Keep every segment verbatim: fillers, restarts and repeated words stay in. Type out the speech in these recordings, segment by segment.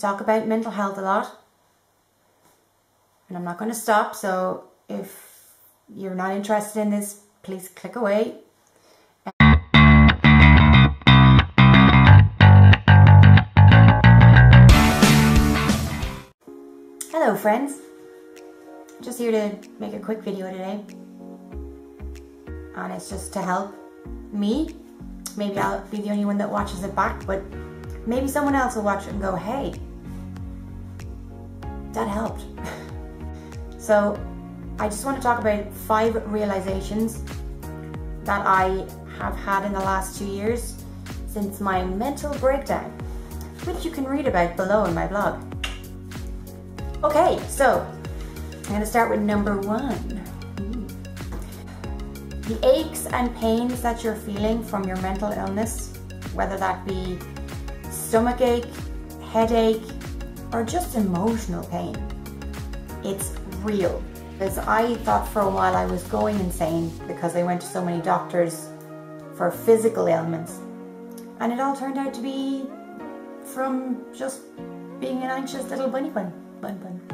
talk about mental health a lot, and I'm not going to stop, so if you're not interested in this, please click away. Hello friends, just here to make a quick video today, and it's just to help me. Maybe I'll be the only one that watches it back, but maybe someone else will watch it and go, hey, that helped. So I just want to talk about five realizations that I have had in the last two years since my mental breakdown, which you can read about below in my blog. Okay, so I'm going to start with number one. The aches and pains that you're feeling from your mental illness, whether that be stomach ache, headache, or just emotional pain, it's real. Because I thought for a while I was going insane because I went to so many doctors for physical ailments, and it all turned out to be from just being an anxious little bunny bun, bun, bun,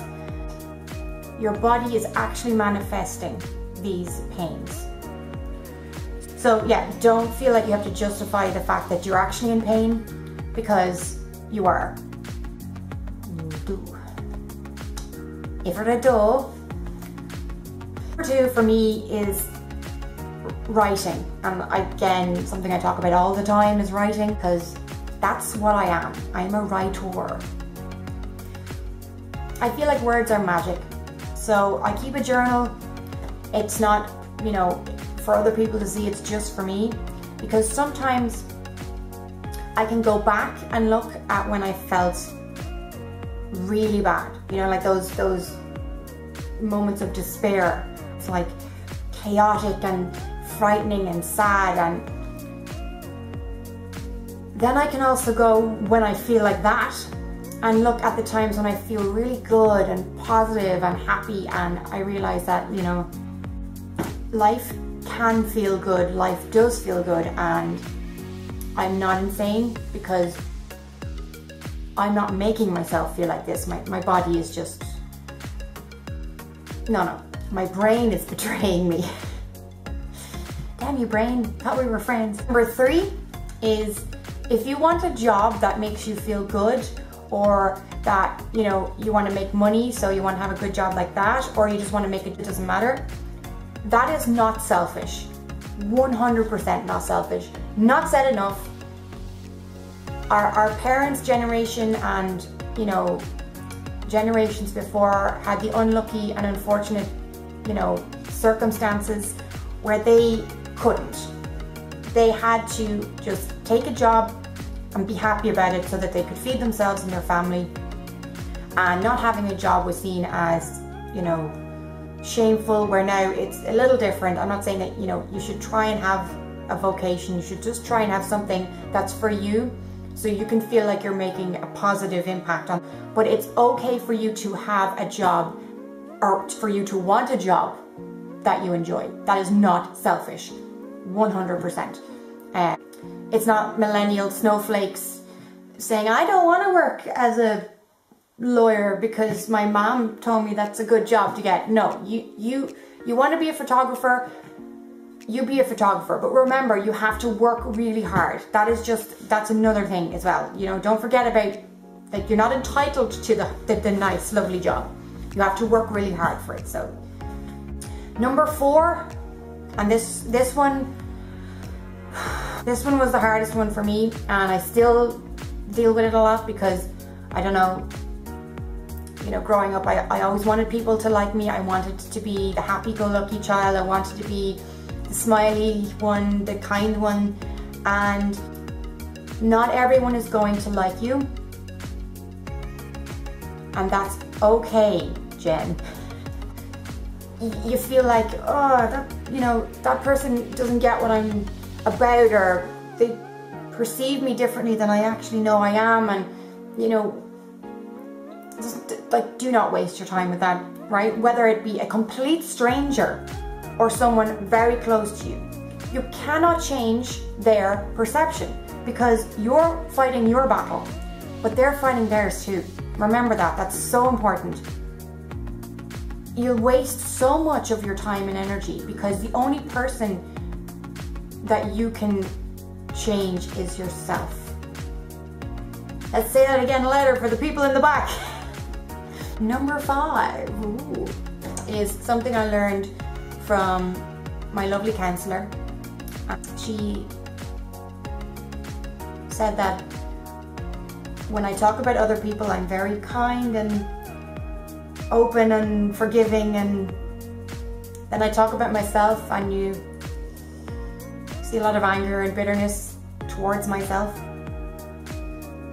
bun. Your body is actually manifesting these pains. So yeah, don't feel like you have to justify the fact that you're actually in pain, because you are. You do. If you're a dog. Number two for me is writing. And again, something I talk about all the time is writing, because that's what I am. I'm a writer. I feel like words are magic. So I keep a journal. It's not, you know, for other people to see, it's just for me, because sometimes I can go back and look at when I felt really bad, you know, like those those moments of despair. It's like chaotic and frightening and sad, and then I can also go when I feel like that and look at the times when I feel really good and positive and happy, and I realize that, you know, life can feel good, life does feel good, and I'm not insane, because I'm not making myself feel like this. My, my body is just, no, no, my brain is betraying me. Damn you, brain, thought we were friends. Number three is, if you want a job that makes you feel good, or that, you know, you want to make money, so you want to have a good job like that, or you just want to make it, it doesn't matter. That is not selfish, one hundred percent not selfish, not said enough. Our, our parents' generation and, you know, generations before had the unlucky and unfortunate, you know, circumstances where they couldn't. They had to just take a job and be happy about it so that they could feed themselves and their family. And not having a job was seen as, you know, shameful, where now it's a little different. I'm not saying that, you know, you should try and have a vocation, you should just try and have something that's for you, so you can feel like you're making a positive impact on. But it's okay for you to have a job, or for you to want a job that you enjoy. That is not selfish, one hundred percent. Uh, it's not millennial snowflakes saying, I don't want to work as a lawyer because my mom told me that's a good job to get. No, you you you want to be a photographer, you be a photographer, but remember, you have to work really hard. That is just, that's another thing as well, you know. Don't forget about, like, you're not entitled to the, the, the nice lovely job. You have to work really hard for it. So number four, and this this one this one was the hardest one for me, and I still deal with it a lot, because I don't know, you know, growing up, I, I always wanted people to like me. I wanted to be the happy-go-lucky child. I wanted to be the smiley one, the kind one. And not everyone is going to like you. And that's okay, Jen. You feel like, oh, that, you know, that person doesn't get what I'm about, or they perceive me differently than I actually know I am. And, you know, just, like, do not waste your time with that, right? Whether it be a complete stranger or someone very close to you, you cannot change their perception, because you're fighting your battle. but they're finding theirs too. Remember that, that's so important. You'll waste so much of your time and energy because the only person that you can change is yourself. Let's say that again later for the people in the back. Number five ooh, is something I learned from my lovely counselor. She said that when I talk about other people, I'm very kind and open and forgiving, and then I talk about myself and you see a lot of anger and bitterness towards myself.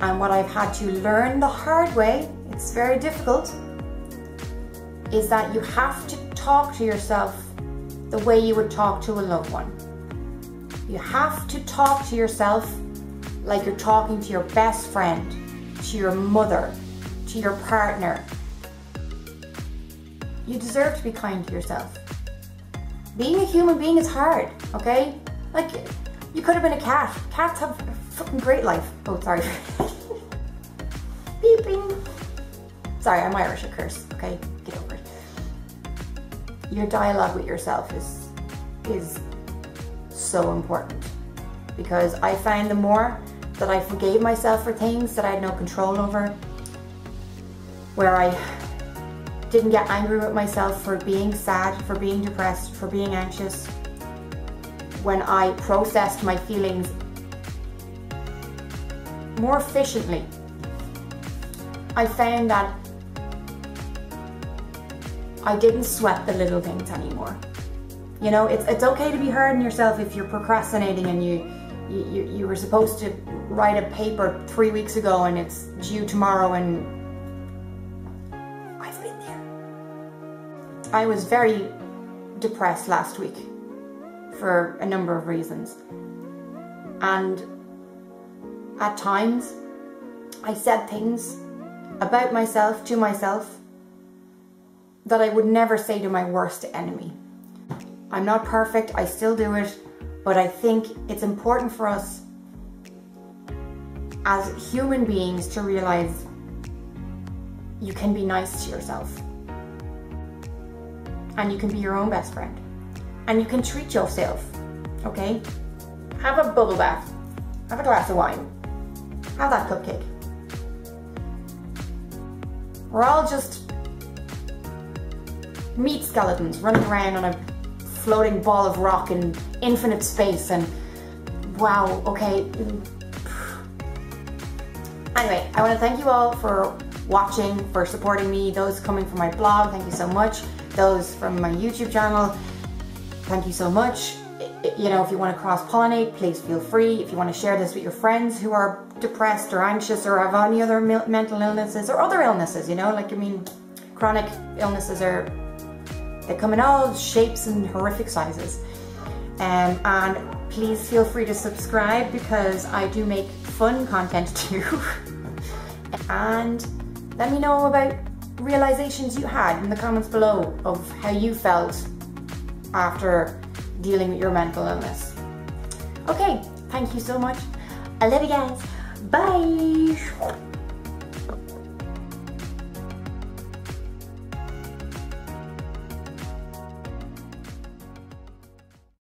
And what I've had to learn the hard way, it's very difficult, is that you have to talk to yourself the way you would talk to a loved one. You have to talk to yourself like you're talking to your best friend, to your mother, to your partner. You deserve to be kind to yourself. Being a human being is hard, okay? Like, you could have been a cat. Cats have a fucking great life. Oh, sorry. Beeping. Sorry, I'm Irish, I curse, okay? Get over it. Your dialogue with yourself is, is so important, because I find the more that I forgave myself for things that I had no control over, where I didn't get angry with myself for being sad, for being depressed, for being anxious, when I processed my feelings more efficiently, I found that I didn't sweat the little things anymore. You know, it's, it's okay to be hurting yourself if you're procrastinating and you, you, you were supposed to write a paper three weeks ago and it's due tomorrow, and I've been there. I was very depressed last week for a number of reasons, and at times I said things about myself, to myself, that I would never say to my worst enemy. I'm not perfect, I still do it, but I think it's important for us as human beings to realize you can be nice to yourself, and you can be your own best friend, and you can treat yourself, okay? Have a bubble bath, have a glass of wine, have that cupcake. We're all just meat skeletons running around on a floating ball of rock in infinite space, and wow, okay. Anyway, I want to thank you all for watching, for supporting me. Those coming from my blog, thank you so much. Those from my YouTube channel, thank you so much. You know, if you want to cross-pollinate, please feel free. If you want to share this with your friends who are depressed or anxious or have any other mental illnesses or other illnesses, you know, like, I mean, chronic illnesses are, they come in all shapes and horrific sizes. Um, and please feel free to subscribe, because I do make fun content too. And let me know about realizations you had in the comments below of how you felt after dealing with your mental illness. Okay, thank you so much. I love you guys. Bye.